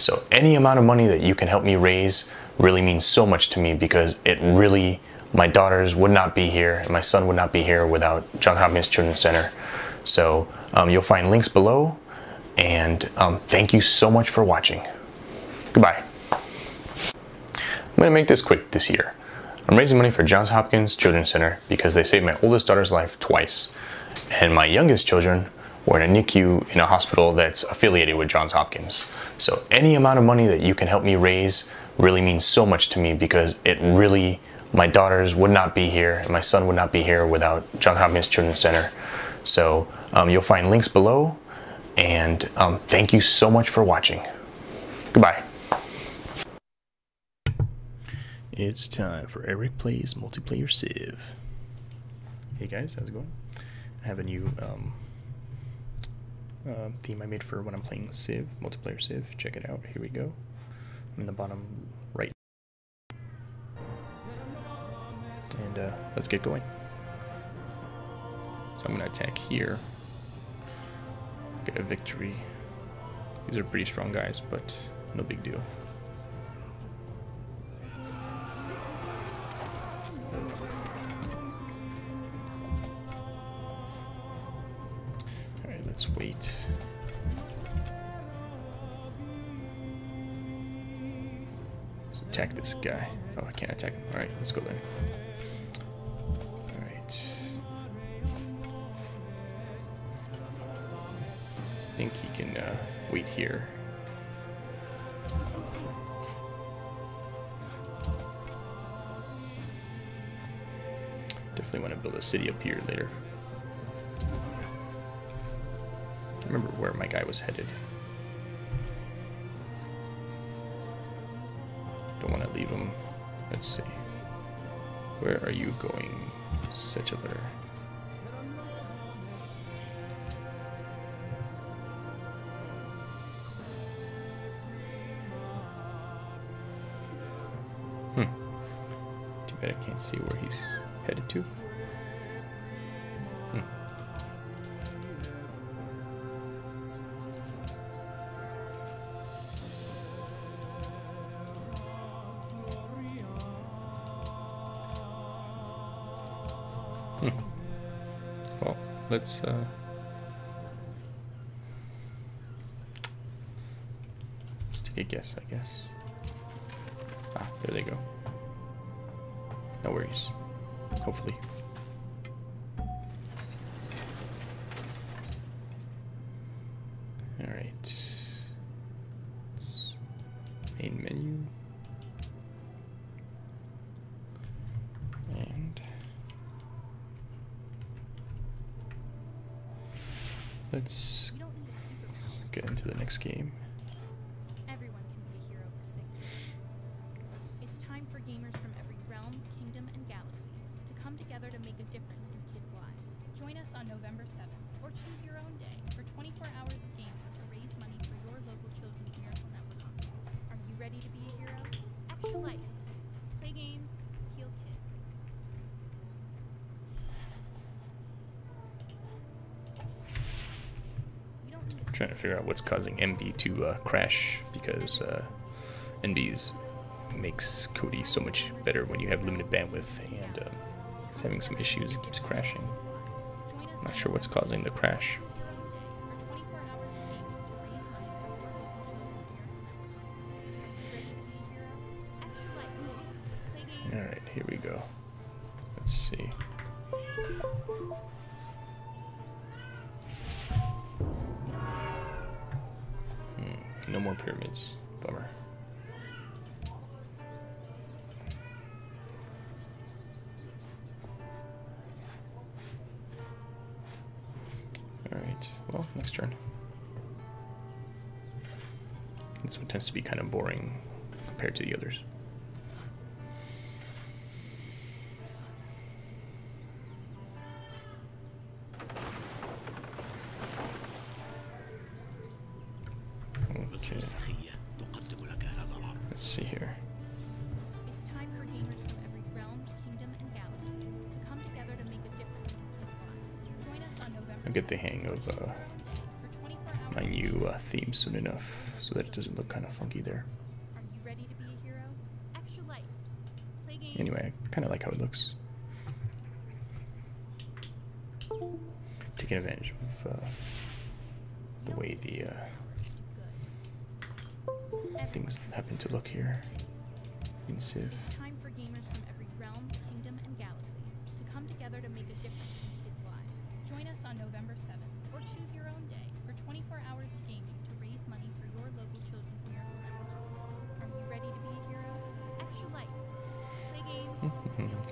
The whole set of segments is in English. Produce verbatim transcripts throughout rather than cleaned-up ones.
So any amount of money that you can help me raise really means so much to me, because it really, my daughters would not be here and my son would not be here without Johns Hopkins Children's Center. So um, you'll find links below, and um, thank you so much for watching. Goodbye. I'm gonna make this quick this year. I'm raising money for Johns Hopkins Children's Center because they saved my oldest daughter's life twice, and my youngest children were in a N I C U in a hospital that's affiliated with Johns Hopkins. So any amount of money that you can help me raise really means so much to me, because it really, my daughters would not be here and my son would not be here without Johns Hopkins Children's Center. So um, you'll find links below, and um, thank you so much for watching. Goodbye. It's time for Eric Plays Multiplayer Civ. Hey guys, how's it going? I have a new um, uh, theme I made for when I'm playing Civ, multiplayer Civ. Check it out. Here we go. I'm in the bottom right. And uh, let's get going. So I'm going to attack here. Get a victory. These are pretty strong guys, but no big deal. Alright, let's wait. Let's attack this guy. Oh, I can't attack him. Alright, let's go then. I think he can uh, wait here. Definitely want to build a city up here later. I can't remember where my guy was headed. Don't want to leave him. Let's see. Where are you going, settler? I can't see where he's headed to. Hmm. Hmm. Well, let's uh let's take a guess, I guess. Ah, there they go. No worries. Hopefully. Alright. Main menu. And let's get into the next game. Trying to figure out what's causing M B to uh, crash, because uh, N Bs makes Cody so much better when you have limited bandwidth, and uh, it's having some issues. It keeps crashing. I'm not sure what's causing the crash. All right, here we go. Let's see. No more pyramids. Bummer. Alright, well, next turn. This one tends to be kind of boring compared to the others. Get the hang of uh, my new uh, theme soon enough so that it doesn't look kind of funky there. Are you ready to be a hero? Extra Life. Play games. Anyway, I kind of like how it looks. Taking advantage of uh, the way the uh, things happen to look here in Civ.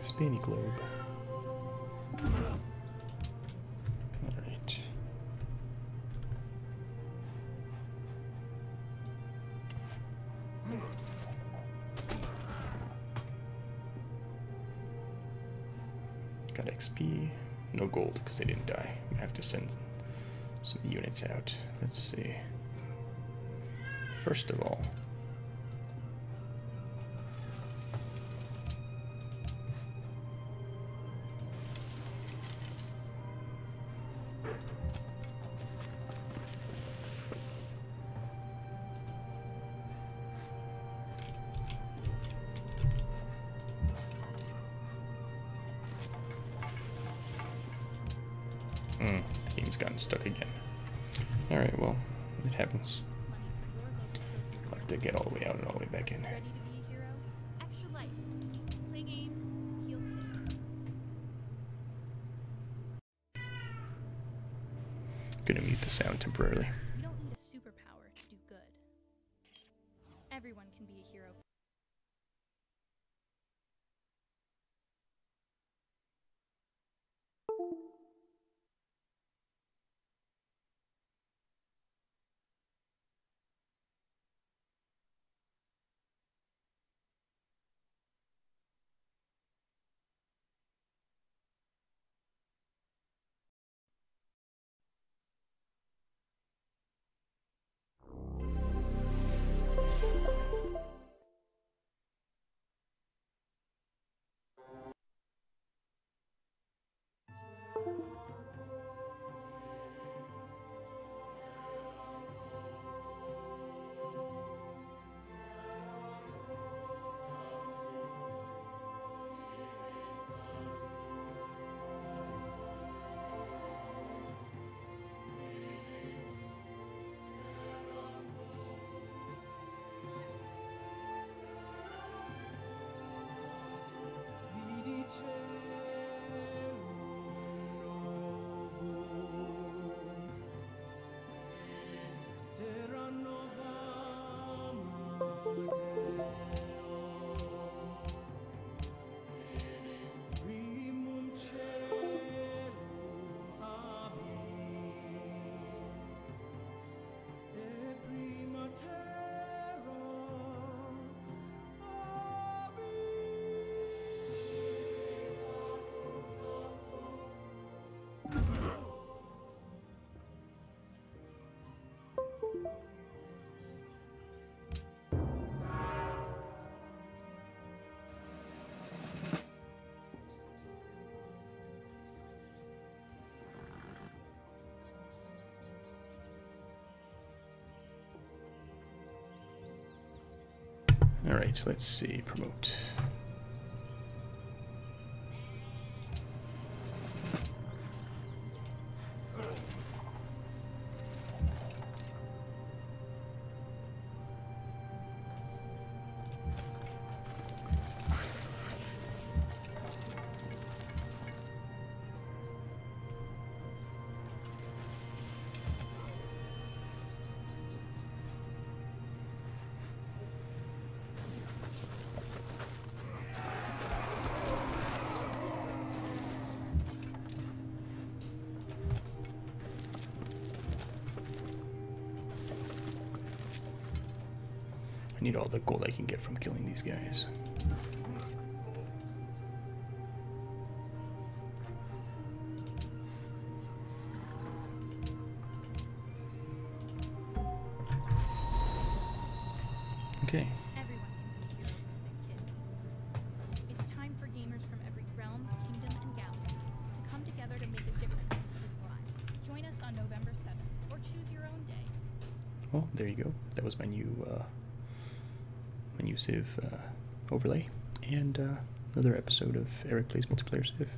Spinny globe. Alright. Got X P. No gold because they didn't die. I have to send some units out. Let's see. First of all, stuck again. Alright, well, it happens. I'll have to get all the way out and all the way back in. Gonna mute the sound temporarily. You don't need a superpower to do good. Everyone can be a hero. All right, let's see, promote. I need all the gold I can get from killing these guys. Okay. Together to make a difference in people's lives. Join us on November seventh, or choose your own day. Well, there you go. That was my new uh, my new Civ uh, overlay, and uh, another episode of Eric Plays Multiplayer Civ.